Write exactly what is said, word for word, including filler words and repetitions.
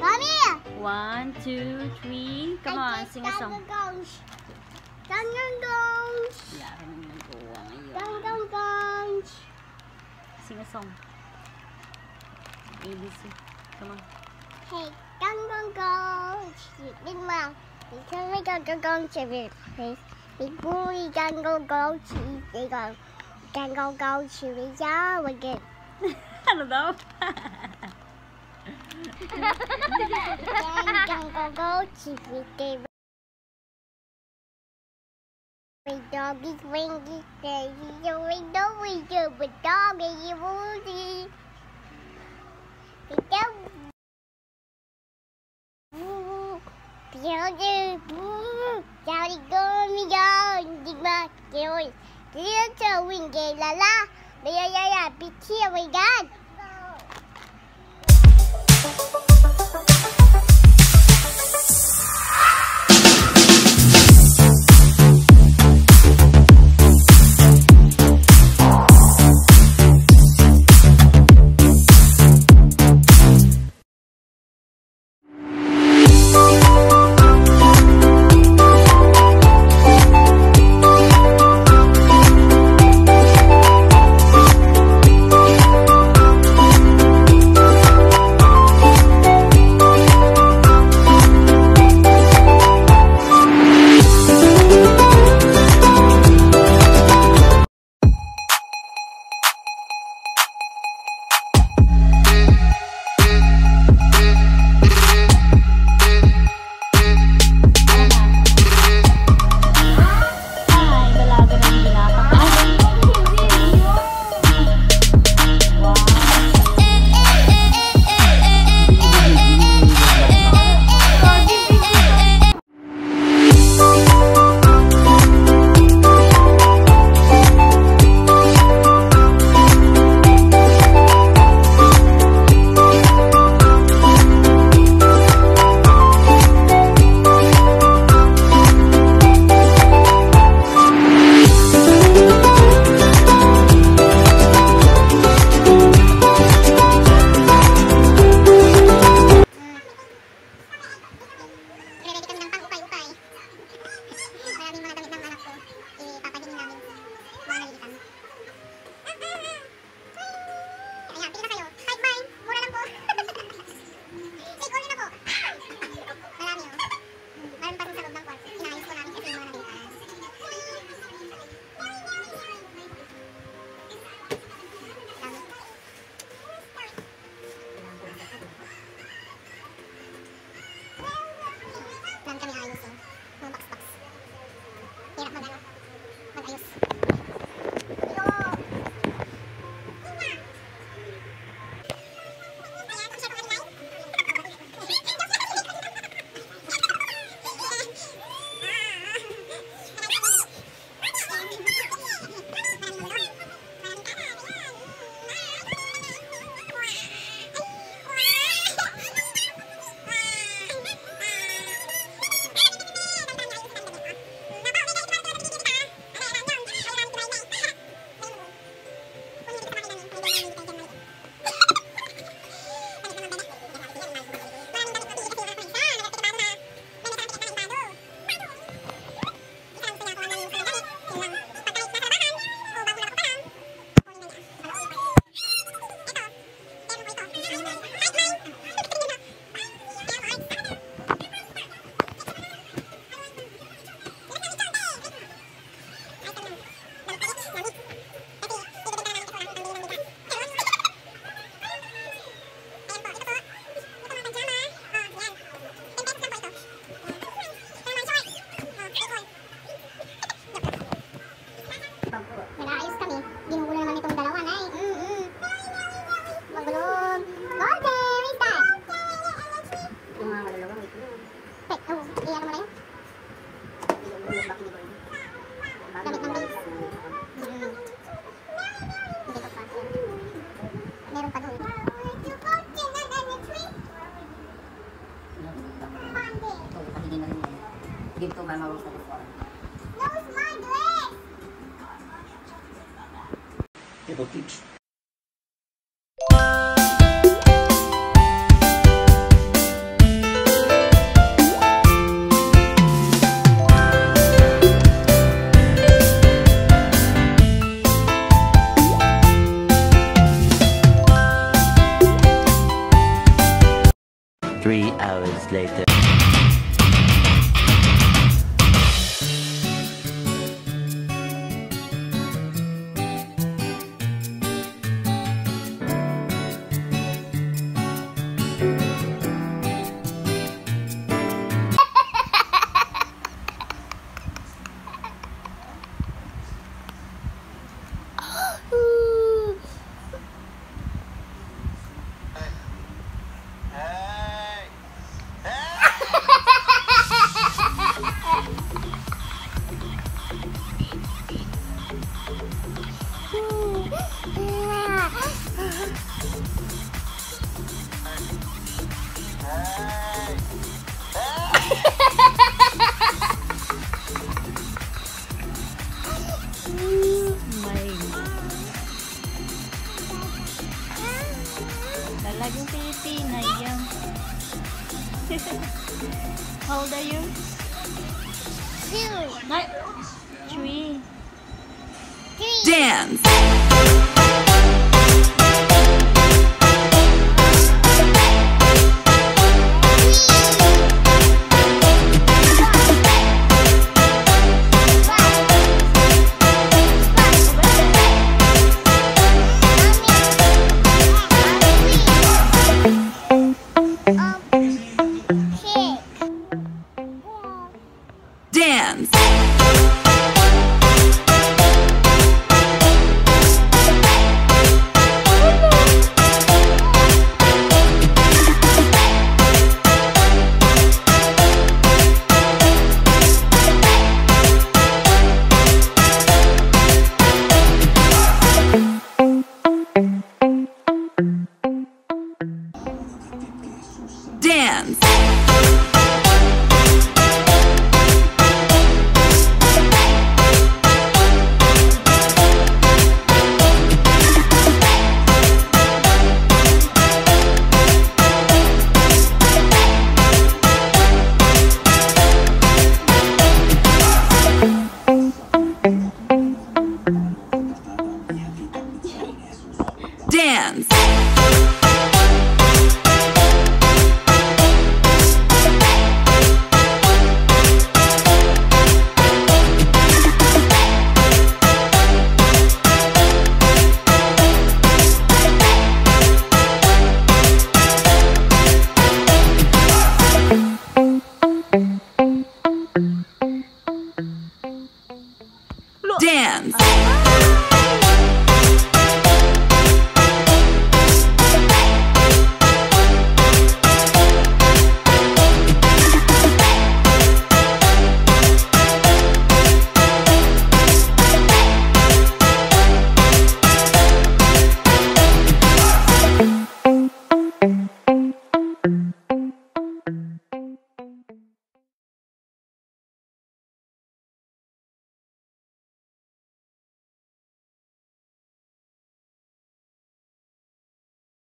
Mommy! One, two, three. Come on, sing a song. Dun dun dun. Yeah, dun dun dun. Sing a song. A B C. Come on. Hey, dun dun dun. Big mom, you tell me dun dun dun, please. Big boy, dun dun dun, big dun dun dun, please. Yeah, we get. I don't know. Dun dun dun, please. We don't be windy, we don't we do, we don't be windy. We don't. Boo, beauty, boo, daddy, go me down, dig my joy. Little windy, la la, be a ya ya, be here we got. Give to my mom. No, it's my dress. complete. Three hours later. Like yung pipi na yan. How old are you? Two. Nine. Three. Three. Dance. Dance. Dance.